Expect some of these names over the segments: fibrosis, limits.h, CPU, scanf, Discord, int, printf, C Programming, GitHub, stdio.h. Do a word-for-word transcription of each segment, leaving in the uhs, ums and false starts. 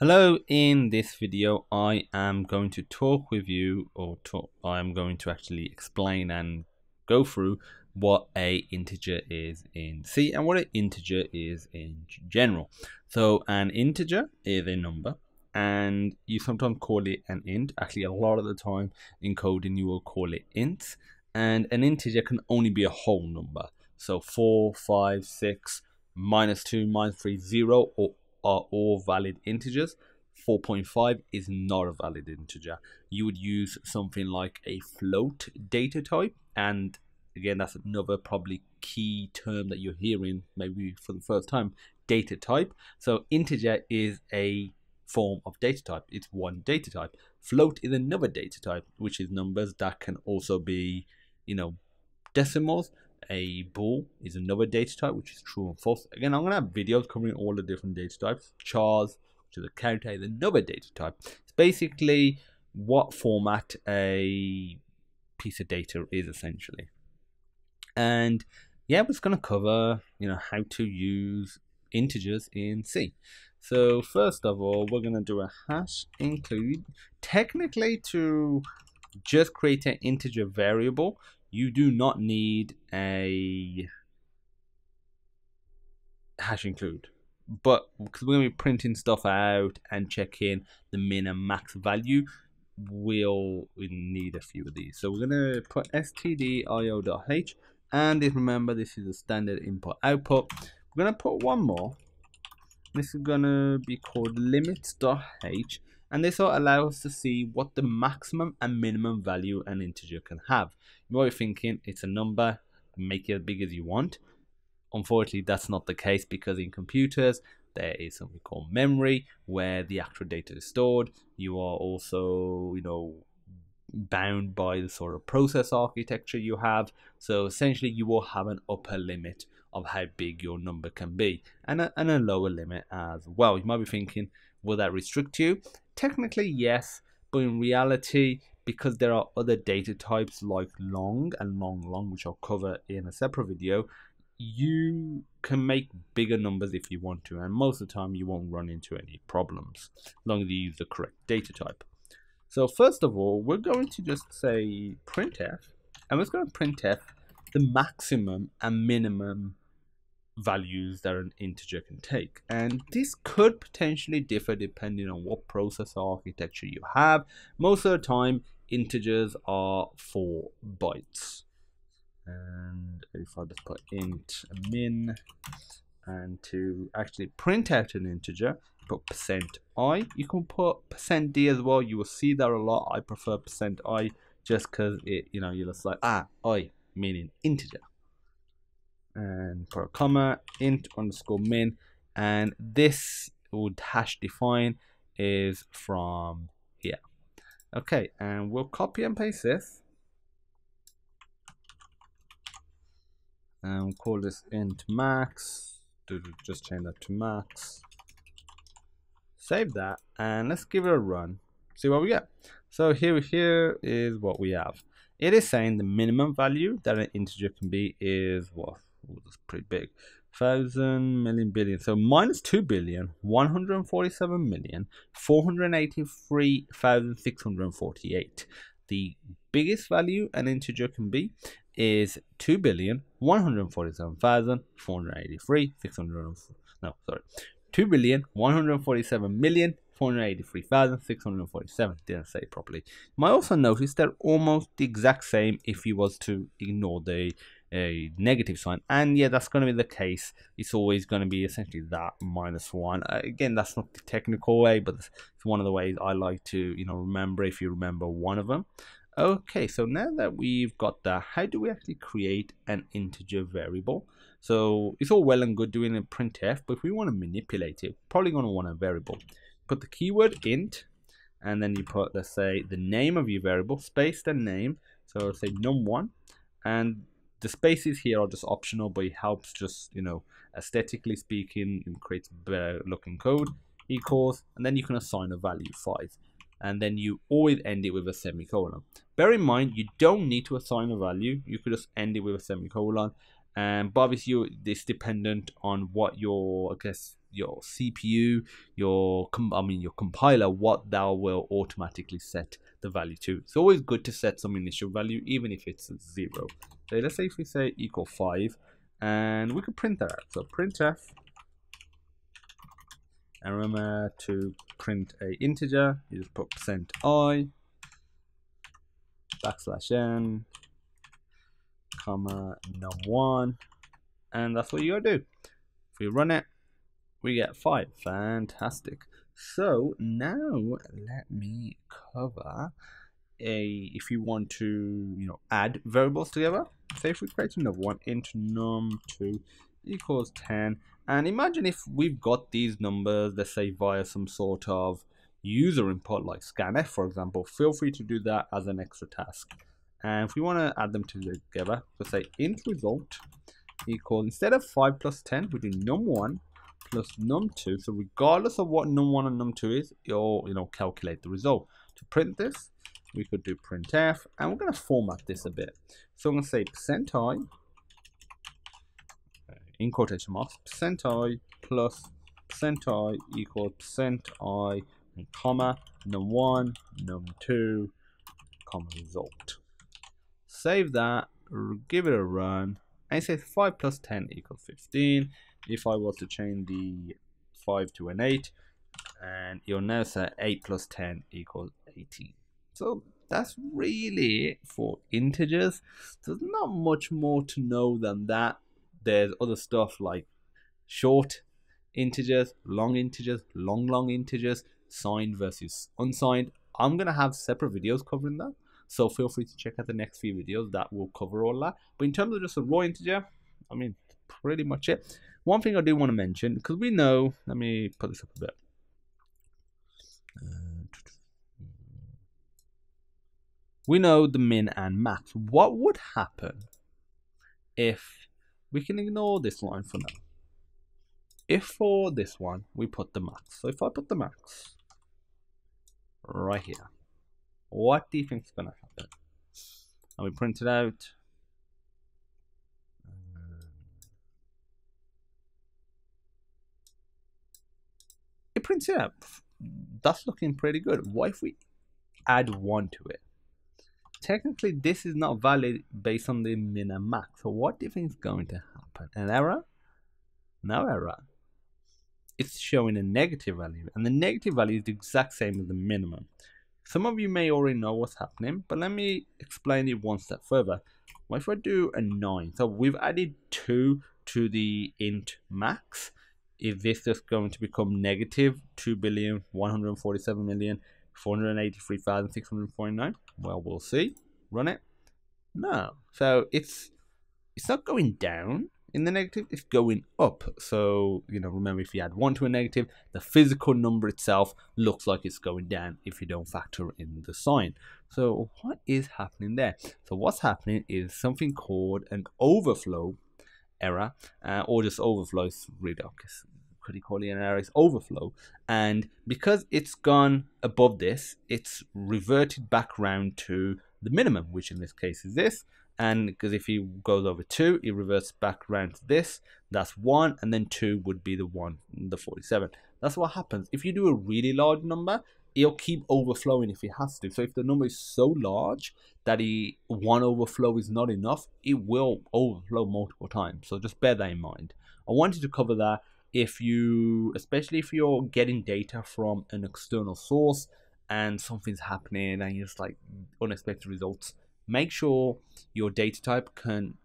Hello, in this video I am going to talk with you or talk, I am going to actually explain and go through what a integer is in C and what an integer is in general. So an integer is a number, and you sometimes call it an int. Actually, a lot of the time in coding you will call it ints, and an integer can only be a whole number. So four, five, six, minus two, minus three, zero, or are all valid integers. four point five is not a valid integer. You would use something like a float data type, and again, that's another probably key term that you're hearing maybe for the first time, data type. So integer is a form of data type. It's one data type. Float is another data type, which is numbers. That can also be, you know, decimals. A bool is another data type, which is true and false. Again, I'm going to have videos covering all the different data types. Chars, which is a character, is another data type. It's basically what format a piece of data is, essentially. And yeah, we're just going to cover, you know, how to use integers in C. So first of all, we're going to do a hash include. Technically, to just create an integer variable, you do not need a hash include, but because we're going to be printing stuff out and checking the min and max value, we'll we need a few of these. So we're going to put stdio.h, and if, remember, this is a standard input output. We're going to put one more. This is going to be called limits.h, and this will allow us to see what the maximum and minimum value an integer can have. You might be thinking it's a number, make it as big as you want. Unfortunately, that's not the case, because in computers there is something called memory where the actual data is stored. You are also, you know, bound by the sort of process architecture you have. So essentially you will have an upper limit of how big your number can be, and a, and a lower limit as well. You might be thinking, will that restrict you? Technically, yes, but in reality, because there are other data types like long and long long, which I'll cover in a separate video, you can make bigger numbers if you want to, and most of the time you won't run into any problems as long as you use the correct data type. So first of all, we're going to just say printf, and we're just going to printf the maximum and minimum values that an integer can take. And this could potentially differ depending on what processor architecture you have. Most of the time, integers are four bytes. And if I just put int min, and to actually print out an integer, put percent I. You can put percent D as well. You will see that a lot. I prefer percent I just because it, you know, you're just like, ah, I, meaning integer. And put a comma, int underscore min, and this would hash define is from here. Okay, and we'll copy and paste this, and we'll call this int max. Just change that to max. Save that, and let's give it a run, see what we get. So here here is what we have. It is saying the minimum value that an integer can be is what? Oh, that's pretty big. Thousand, million, billion. So minus two billion, one hundred and forty-seven million, four hundred and eighty-three thousand six hundred and forty-eight. The biggest value an integer can be is two billion, one hundred and forty-seven thousand, four hundred and eighty-three, six hundred and no, sorry. Two billion, one hundred and forty-seven million, four hundred and eighty-three thousand, six hundred and forty-seven. Didn't say it properly. You might also notice they're almost the exact same if you was to ignore the a negative sign, and yeah, that's going to be the case. It's always going to be essentially that minus one. Again, that's not the technical way, but it's one of the ways I like to, you know, remember if you remember one of them. Okay, so now that we've got that, how do we actually create an integer variable? So it's all well and good doing a printf, but if we want to manipulate it, probably going to want a variable. Put the keyword int, and then you put, let's say, the name of your variable, space the name, so let's say num one, and the spaces here are just optional, but it helps, just, you know, aesthetically speaking, and creates better looking code, equals, and then you can assign a value, five, and then you always end it with a semicolon. Bear in mind, you don't need to assign a value. You could just end it with a semicolon, and but obviously it's dependent on what your, I guess, your C P U, your com I mean your compiler, what thou will automatically set the value to. It's always good to set some initial value, even if it's zero. So let's say if we say equal five, and we could print that out. So printf, and remember to print a integer, you just put percent I backslash n comma num one, and that's what you gotta do. If we run it, we get five. Fantastic. So now let me cover a if you want to you know add variables together. Say if we create another one, int num two equals ten, and imagine if we've got these numbers, let's say via some sort of user input like scanf, for example. Feel free to do that as an extra task. And if we want to add them together, let's say int result equals, instead of five plus ten, we do num one plus num two. So regardless of what num one and num two is, you'll you know calculate the result. To print this, we could do printf, and we're going to format this a bit. So I'm going to say percent I in quotation marks percent I plus percent I equals percent I and comma num one num two comma result. Save that, give it a run, and it says five plus ten equals fifteen. If I was to change the five to an eight, and you'll now say eight plus ten equals eighteen. So that's really it for integers. There's not much more to know than that. There's other stuff like short integers, long integers, long, long integers, signed versus unsigned. I'm going to have separate videos covering that. So feel free to check out the next few videos that will cover all that. But in terms of just a raw integer, I mean, pretty much it. One thing I do want to mention, because we know, let me put this up a bit. We know the min and max. What would happen if we can ignore this line for now? If for this one, we put the max. So if I put the max right here, what do you think is going to happen? And we print it out. It prints it out. That's looking pretty good. What if we add one to it? Technically, this is not valid based on the min and max. So what do you think is going to happen? An error? No error. It's showing a negative value, and the negative value is the exact same as the minimum. Some of you may already know what's happening, but let me explain it one step further. What if I do a nine? So we've added two to the int max. Is this just going to become negative two billion, one hundred forty-seven million, four hundred eighty-three thousand, six hundred forty-nine? Well, we'll see. Run it. No. So it's it's not going down in the negative, it's going up. So, you know, remember, if you add one to a negative, the physical number itself looks like it's going down if you don't factor in the sign. So what is happening there? So what's happening is something called an overflow error, uh, or just overflows, really. Could you call it an error? It's overflow. And because it's gone above this, it's reverted back round to the minimum, which in this case is this. And because if he goes over two, it reverts back around to this. That's one, and then two would be the one, the forty-seven. That's what happens. If you do a really large number, it'll keep overflowing if it has to. So if the number is so large that he, one overflow is not enough, it will overflow multiple times. So just bear that in mind. I wanted to cover that if you, especially if you're getting data from an external source and something's happening and you're just like unexpected results. Make sure your data type can,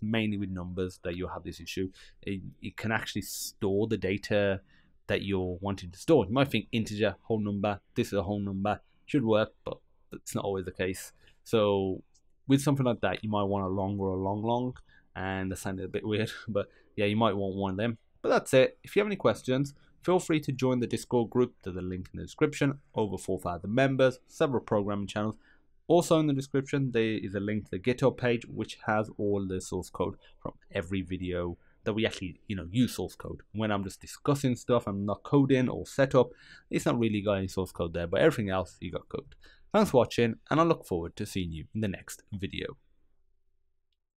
mainly with numbers that you'll have this issue, it, it can actually store the data that you're wanting to store. You might think integer, whole number, this is a whole number, should work, but it's not always the case. So with something like that, you might want a long or a long long, and that sounded a bit weird, but yeah, you might want one of them. But that's it. If you have any questions, feel free to join the Discord group. There's a link in the description. Over four thousand members, several programming channels. Also in the description, there is a link to the GitHub page, which has all the source code from every video that we actually, you know, use source code. When I'm just discussing stuff, I'm not coding or setup. It's not really got any source code there, but everything else you got code. Thanks for watching, and I look forward to seeing you in the next video.